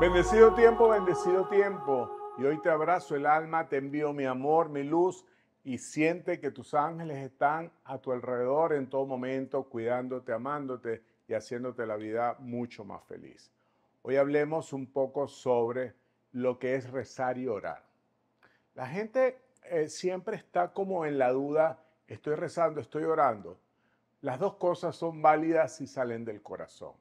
Bendecido tiempo, bendecido tiempo. Y hoy te abrazo el alma, te envío mi amor, mi luz, y siente que tus ángeles están a tu alrededor en todo momento, cuidándote, amándote y haciéndote la vida mucho más feliz. Hoy hablemos un poco sobre lo que es rezar y orar. La gente siempre está como en la duda, estoy rezando, estoy orando. Las dos cosas son válidas si salen del corazón.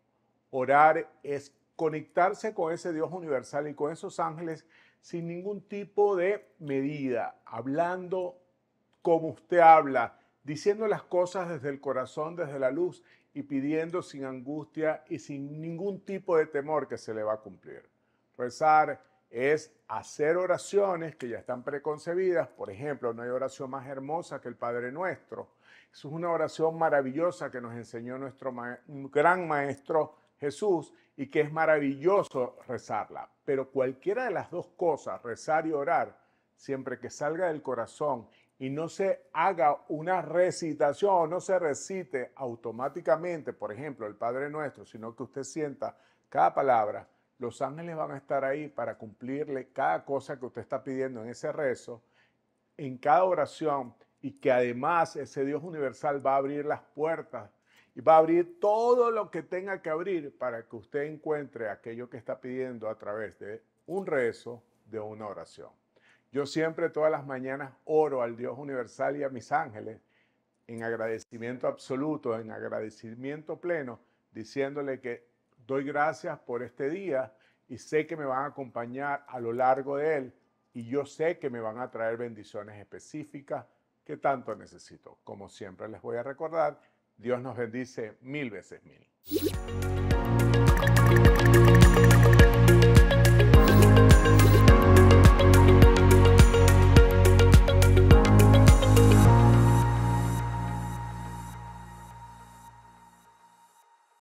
Orar es conectarse con ese Dios universal y con esos ángeles sin ningún tipo de medida, hablando como usted habla, diciendo las cosas desde el corazón, desde la luz y pidiendo sin angustia y sin ningún tipo de temor que se le va a cumplir. Rezar es hacer oraciones que ya están preconcebidas. Por ejemplo, no hay oración más hermosa que el Padre Nuestro. Es una oración maravillosa que nos enseñó nuestro gran maestro Jesús y que es maravilloso rezarla. Pero cualquiera de las dos cosas, rezar y orar, siempre que salga del corazón y no se haga una recitación o no se recite automáticamente, por ejemplo, el Padre Nuestro, sino que usted sienta cada palabra, los ángeles van a estar ahí para cumplirle cada cosa que usted está pidiendo en ese rezo, en cada oración, y que además ese Dios universal va a abrir las puertas y va a abrir todo lo que tenga que abrir para que usted encuentre aquello que está pidiendo a través de un rezo, de una oración. Yo siempre, todas las mañanas, oro al Dios universal y a mis ángeles en agradecimiento absoluto, en agradecimiento pleno, diciéndole que doy gracias por este día y sé que me van a acompañar a lo largo de él y yo sé que me van a traer bendiciones específicas que tanto necesito. Como siempre les voy a recordar, Dios nos bendice mil veces mil.